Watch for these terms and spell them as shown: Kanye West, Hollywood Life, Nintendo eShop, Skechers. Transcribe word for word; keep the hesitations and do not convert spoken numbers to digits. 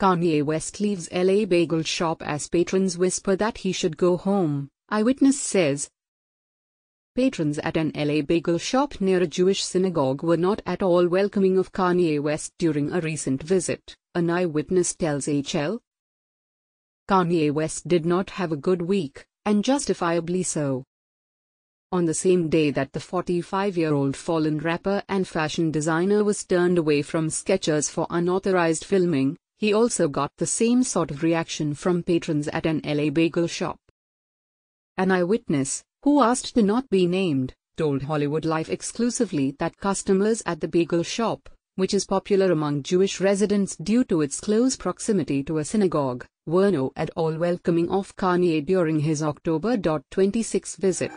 Kanye West leaves L A bagel shop as patrons whisper that he should go home, eyewitness says. Patrons at an L A bagel shop near a Jewish synagogue were not at all welcoming of Kanye West during a recent visit, an eyewitness tells H L. Kanye West did not have a good week, and justifiably so. On the same day that the forty-five-year-old fallen rapper and fashion designer was turned away from Skechers for unauthorized filming, he also got the same sort of reaction from patrons at an L A bagel shop. An eyewitness, who asked to not be named, told Hollywood Life exclusively that customers at the bagel shop, which is popular among Jewish residents due to its close proximity to a synagogue, were not at all welcoming of Kanye during his October twenty-sixth visit.